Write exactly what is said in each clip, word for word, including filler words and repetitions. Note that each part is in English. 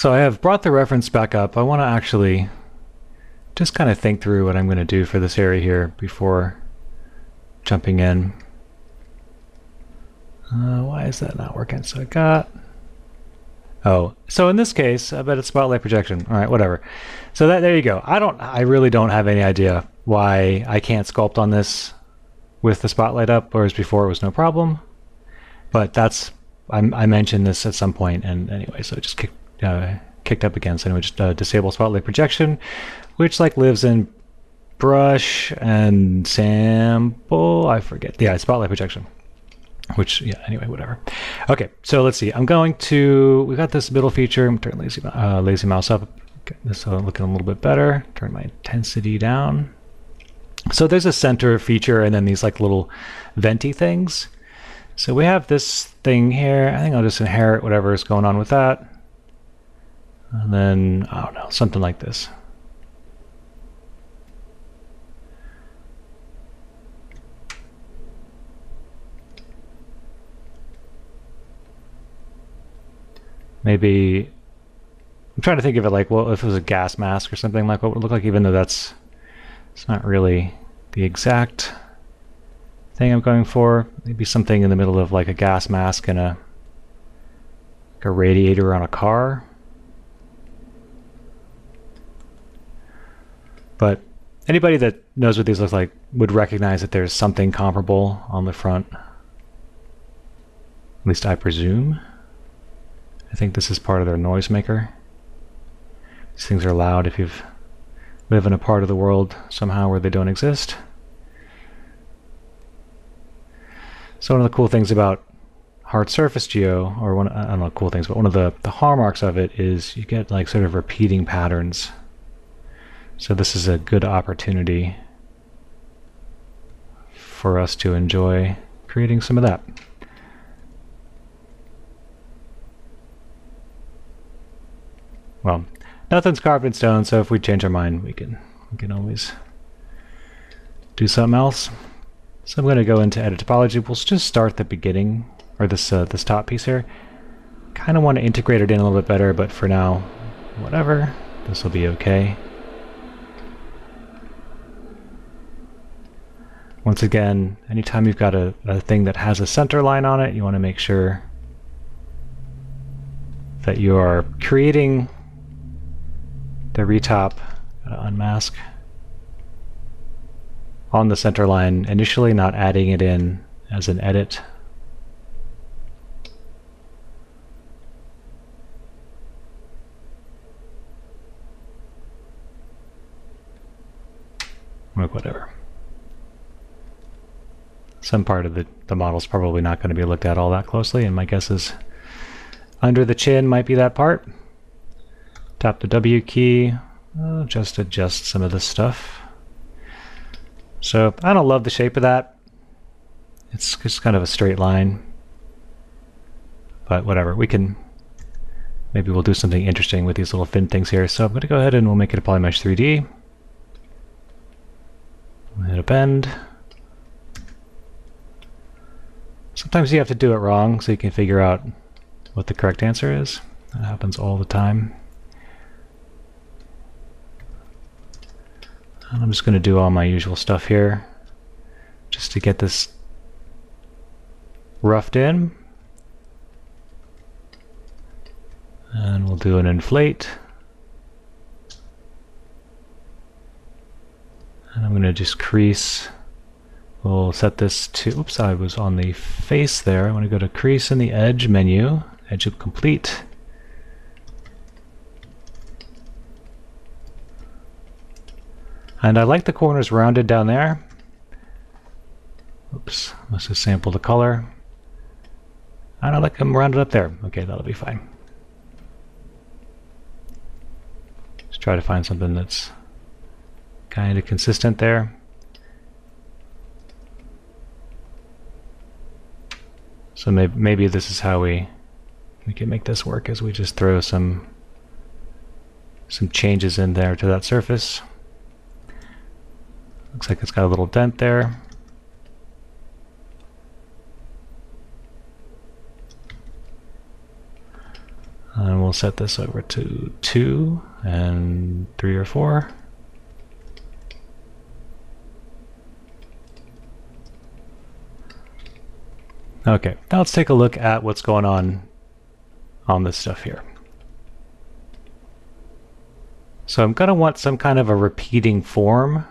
So I have brought the reference back up. I want to actually just kind of think through what I'm going to do for this area here before jumping in. Uh, why is that not working? So I got... Oh, so in this case, I bet it's spotlight projection. All right, whatever. So that there you go. I don't, I really don't have any idea why I can't sculpt on this with the spotlight up, whereas before it was no problem. But that's, I'm, I mentioned this at some point, and anyway, so it just kicked, uh, kicked up again. So anyway, just uh, disable spotlight projection, which like lives in brush and sample. I forget. Yeah, spotlight projection. Which, yeah, anyway, whatever. Okay, so let's see. I'm going to, we got this middle feature. I'm turning lazy, uh, lazy mouse up. Get this uh, looking a little bit better. Turn my intensity down. So there's a center feature and then these like little venty things. So we have this thing here. I think I'll just inherit whatever is going on with that. And then, I don't know, something like this. Maybe, I'm trying to think of it like, well, if it was a gas mask or something, like what would it look like, even though that's, it's not really the exact thing I'm going for. Maybe something in the middle of like a gas mask and a, like a radiator on a car. But anybody that knows what these look like would recognize that there's something comparable on the front. At least I presume. I think this is part of their noisemaker. These things are loud if you live in a part of the world somehow where they don't exist. So one of the cool things about hard surface geo, or one, I don't know cool things, but one of the, the hallmarks of it is you get like sort of repeating patterns. So this is a good opportunity for us to enjoy creating some of that. Well, nothing's carved in stone, so if we change our mind, we can we can always do something else. So I'm going to go into edit topology. We'll just start the beginning, or this uh, this top piece here. Kind of want to integrate it in a little bit better, but for now, whatever. This will be okay. Once again, anytime you've got a, a thing that has a center line on it, you want to make sure that you are creating the retop, uh, unmask on the center line initially, not adding it in as an edit. Whatever. Some part of the, the model is probably not going to be looked at all that closely, and my guess is under the chin might be that part. Tap the W key, I'll just adjust some of this stuff. So I don't love the shape of that. It's just kind of a straight line, but whatever. We can, maybe we'll do something interesting with these little thin things here. So I'm going to go ahead and we'll make it a Polymesh three D. We'll hit append. Sometimes you have to do it wrong so you can figure out what the correct answer is. That happens all the time. And I'm just going to do all my usual stuff here just to get this roughed in. And we'll do an inflate. And I'm going to just crease. We'll set this to, oops, I was on the face there. I want to go to crease in the edge menu. Edge of complete. And I like the corners rounded down there. Oops, must have sampled the color. And I like them rounded up there. Okay, that'll be fine. Let's try to find something that's kind of consistent there. So maybe, maybe this is how we we can make this work, is we just throw some some changes in there to that surface. Looks like it's got a little dent there. and we'll set this over to two and three or four. Okay, now let's take a look at what's going on on this stuff here. So I'm going to want some kind of a repeating form.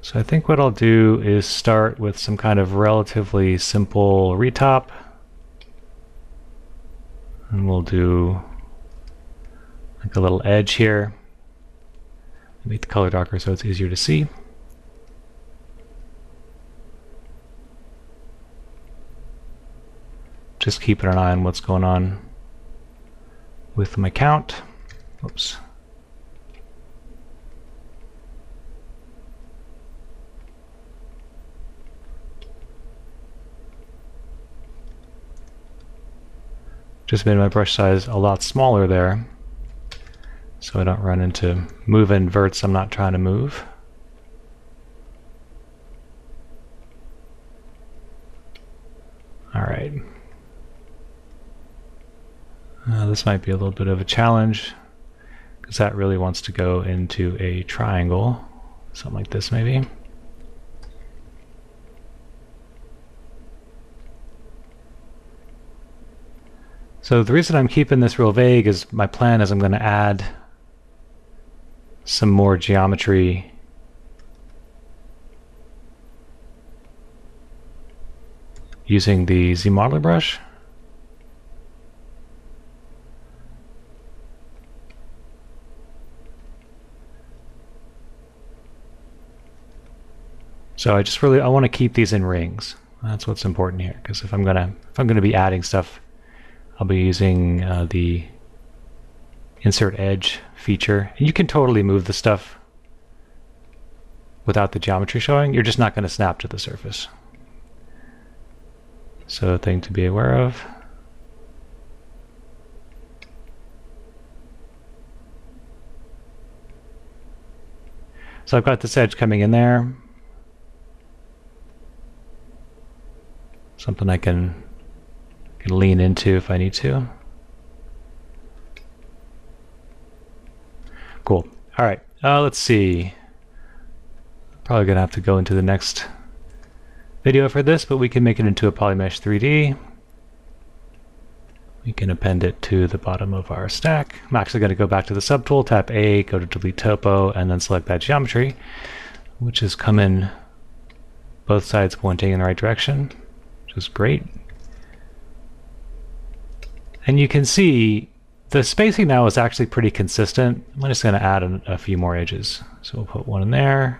So I think what I'll do is start with some kind of relatively simple retop. And we'll do like a little edge here. Make the color darker so it's easier to see. Just keeping an eye on what's going on with my count. Oops. Just made my brush size a lot smaller there, so I don't run into move inverts I'm not trying to move. All right. Uh, this might be a little bit of a challenge because that really wants to go into a triangle, something like this maybe. So the reason I'm keeping this real vague is my plan is I'm going to add some more geometry using the Zmodeler brush. So I just really I want to keep these in rings. That's what's important here, because if I'm gonna if I'm gonna be adding stuff, I'll be using uh, the insert edge feature. And you can totally move the stuff without the geometry showing. You're just not going to snap to the surface. So a thing to be aware of. So I've got this edge coming in there. Something I can, can lean into if I need to. Cool. All right. Uh, let's see. Probably going to have to go into the next video for this, but we can make it into a Polymesh three D. We can append it to the bottom of our stack. I'm actually going to go back to the subtool, tap A, go to delete topo, and then select that geometry, which is coming both sides pointing in the right direction. Is great. And you can see the spacing now is actually pretty consistent. I'm just going to add an, a few more edges. So we'll put one in there,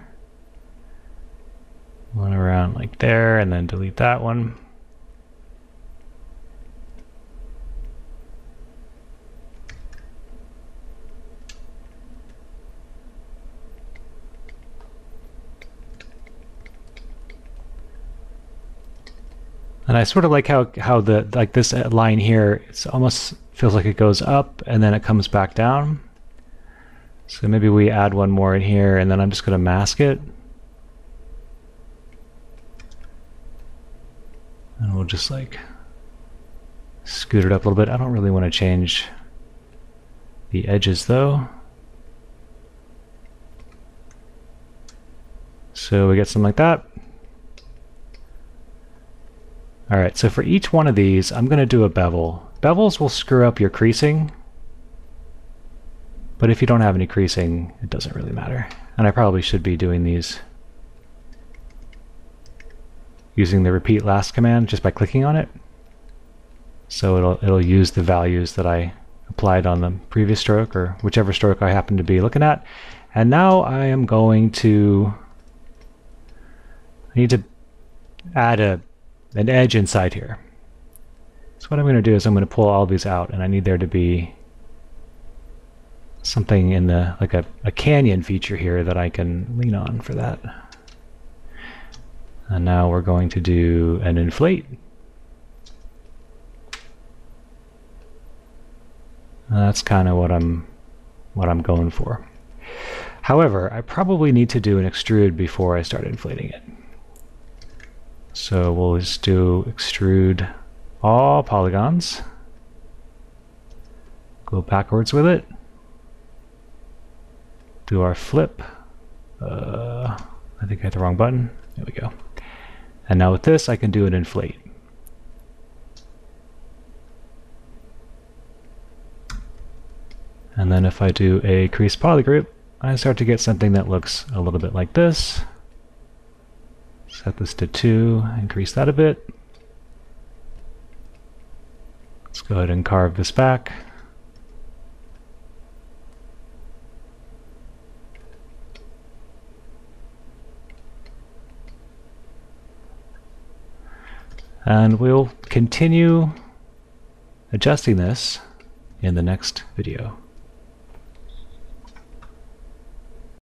one around like there, and then delete that one. And I sort of like how, how the like this line here, it's almost feels like it goes up and then it comes back down. So maybe we add one more in here and then I'm just going to mask it. And we'll just like scoot it up a little bit. I don't really want to change the edges though. So we get something like that. All right, so for each one of these, I'm going to do a bevel. Bevels will screw up your creasing, but if you don't have any creasing, it doesn't really matter. And I probably should be doing these using the repeat last command just by clicking on it. So it'll, it'll use the values that I applied on the previous stroke or whichever stroke I happen to be looking at. And now I am going to, I need to add a an edge inside here. So what I'm going to do is I'm going to pull all these out, and I need there to be something in the, like a, a canyon feature here that I can lean on for that. And now we're going to do an inflate. And that's kind of what I'm, what I'm going for. However, I probably need to do an extrude before I start inflating it. So we'll just do extrude all polygons. Go backwards with it. Do our flip. Uh, I think I hit the wrong button. There we go. And now with this, I can do an inflate. And then if I do a crease polygroup, I start to get something that looks a little bit like this. Set this to two, increase that a bit. Let's go ahead and carve this back. And we'll continue adjusting this in the next video.